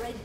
Red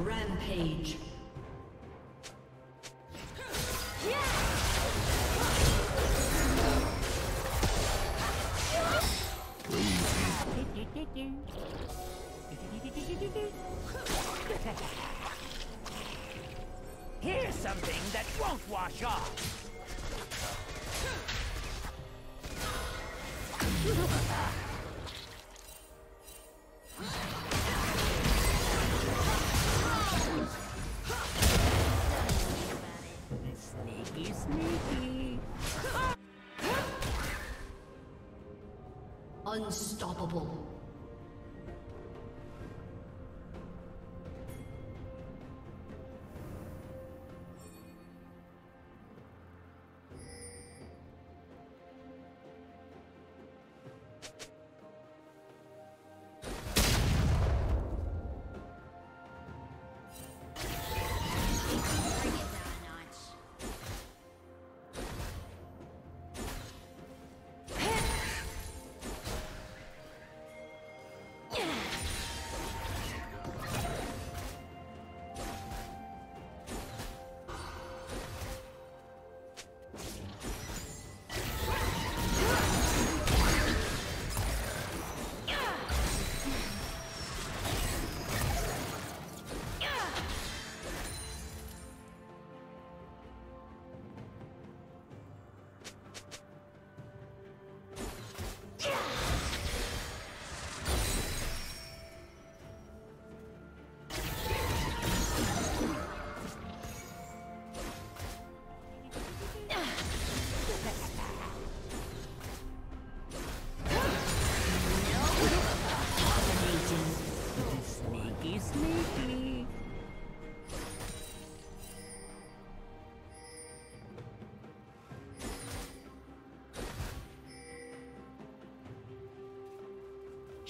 Rampage. Here's something that won't wash off. Unstoppable.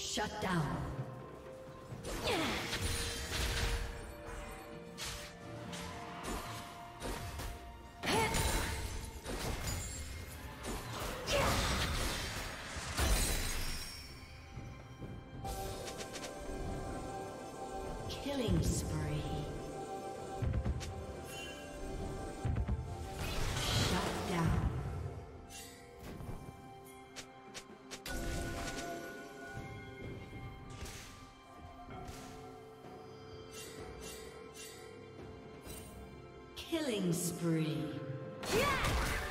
Shut down. Killing spree. Shut down. Killing spree.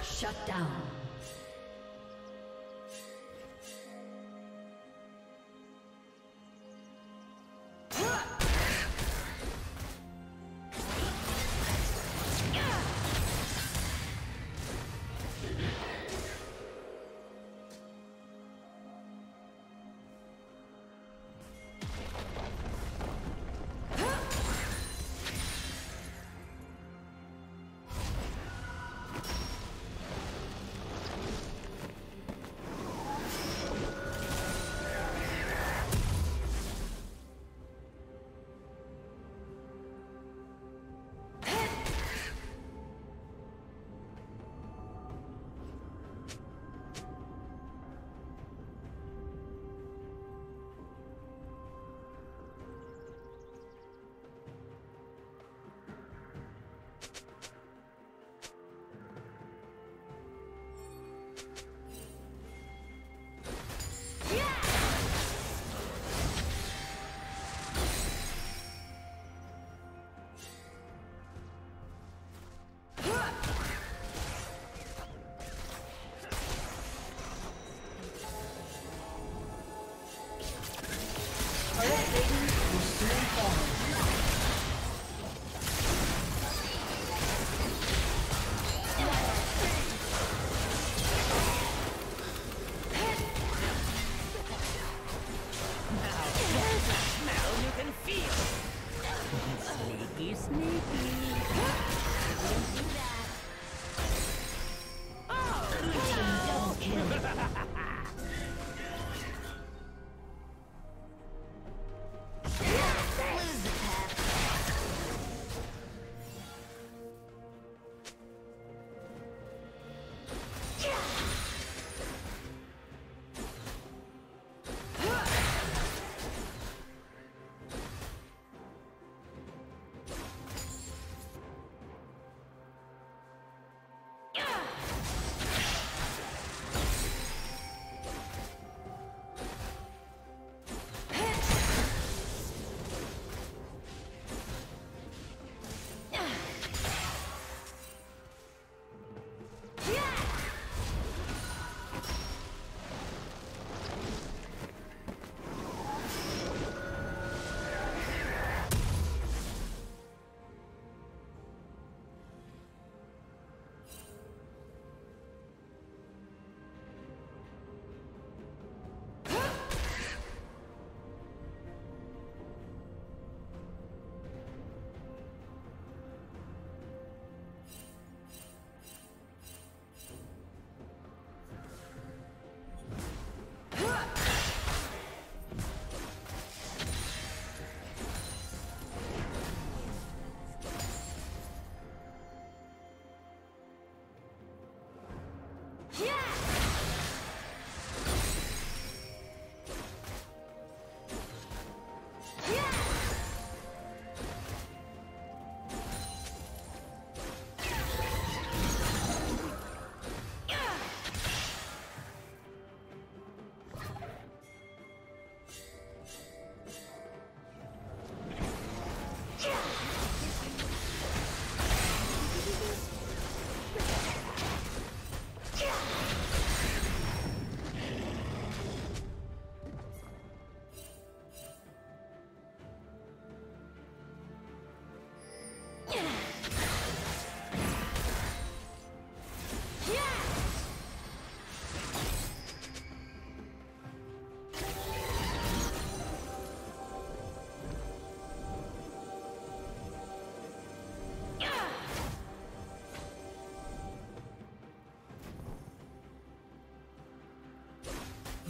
Shut down.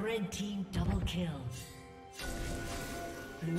Red team double kill. Blue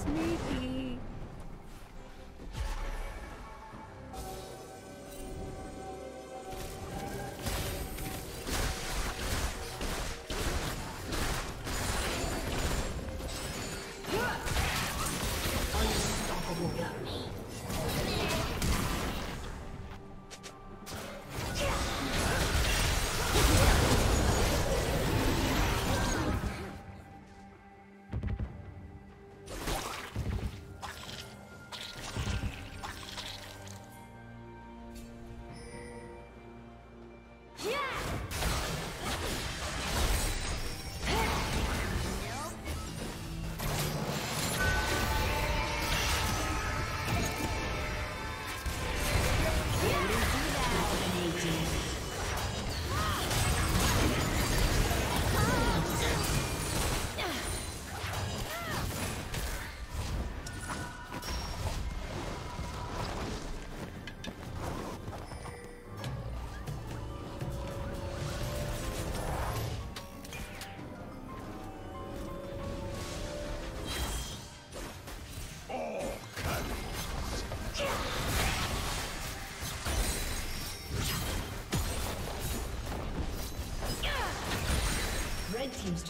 Sneaky. Unstoppable. Team's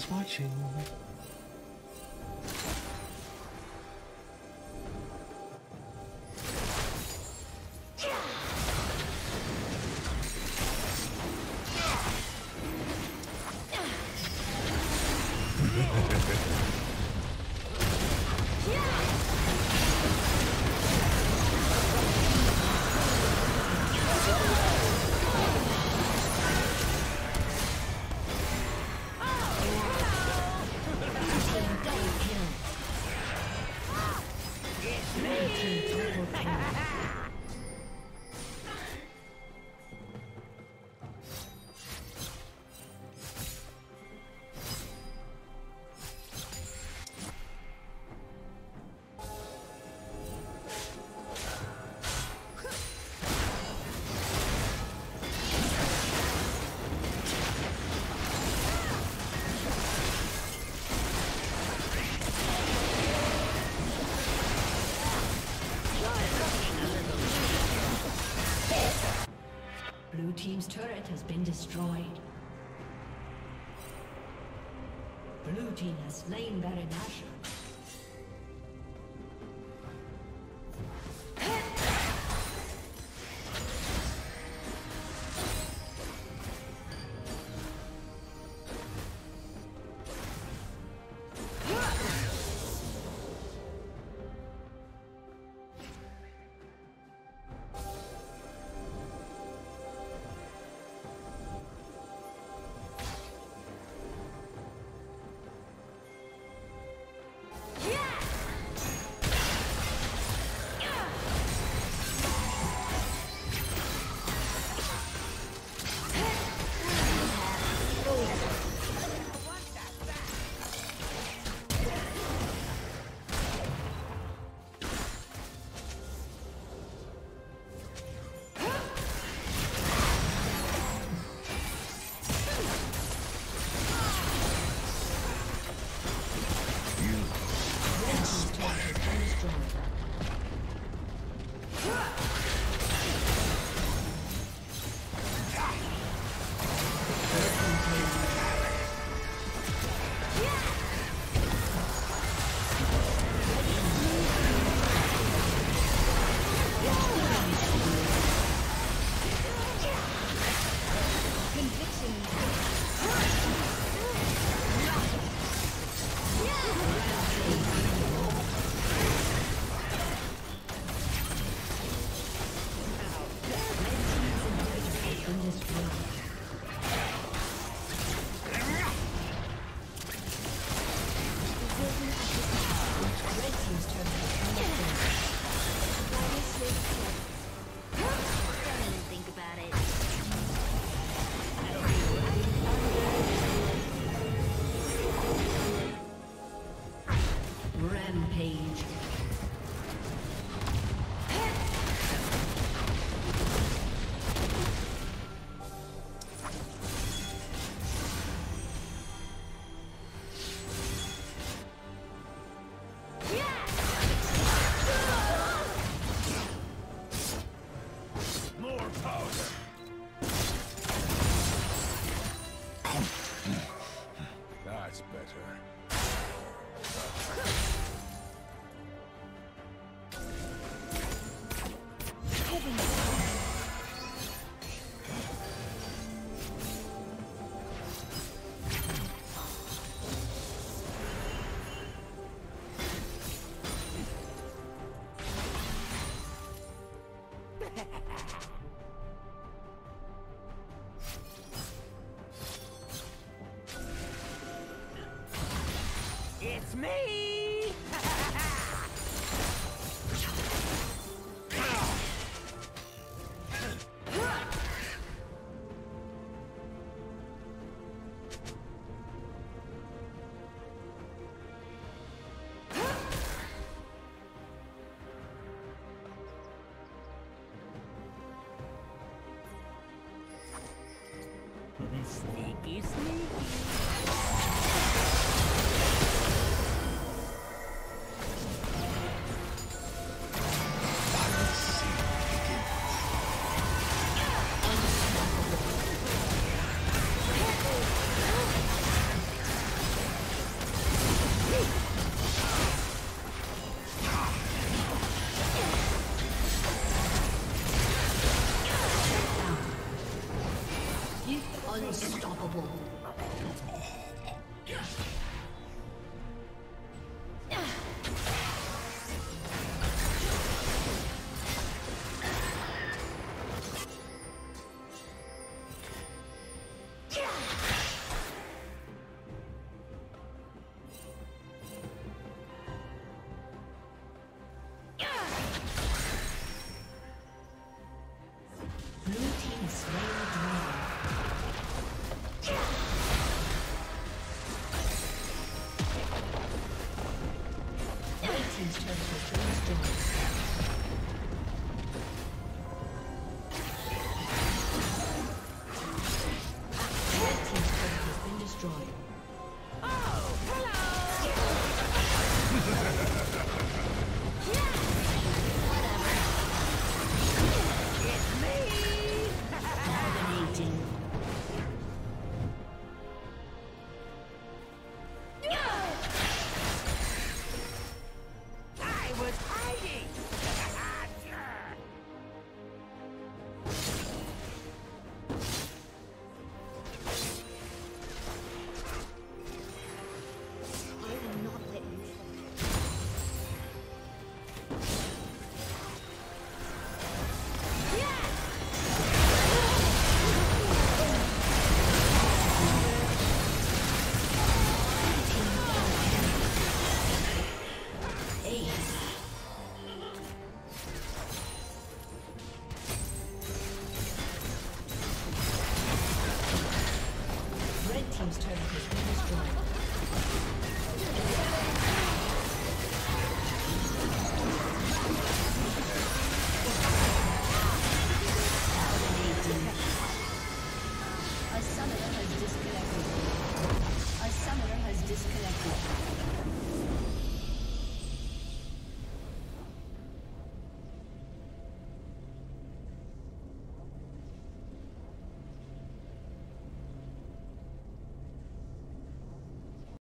is watching. Blue team's turret has been destroyed. Blue team has slain Baron Nashor. It's me! Unstoppable. Blue team slain.